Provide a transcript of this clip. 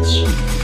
much.